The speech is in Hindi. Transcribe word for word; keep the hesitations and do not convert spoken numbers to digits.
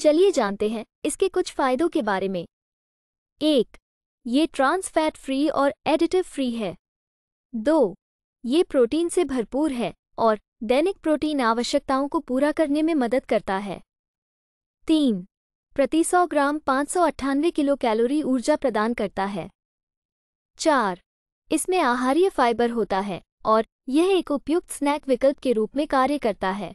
चलिए जानते हैं इसके कुछ फायदों के बारे में। एक, ये ट्रांस फैट फ्री और एडिटिव फ्री है। दो, ये प्रोटीन से भरपूर है और दैनिक प्रोटीन आवश्यकताओं को पूरा करने में मदद करता है। तीन, प्रति सौ ग्राम पाँच सौ अट्ठानवे किलो कैलोरी ऊर्जा प्रदान करता है। चार, इसमें आहारीय फाइबर होता है और यह एक उपयुक्त स्नैक विकल्प के रूप में कार्य करता है।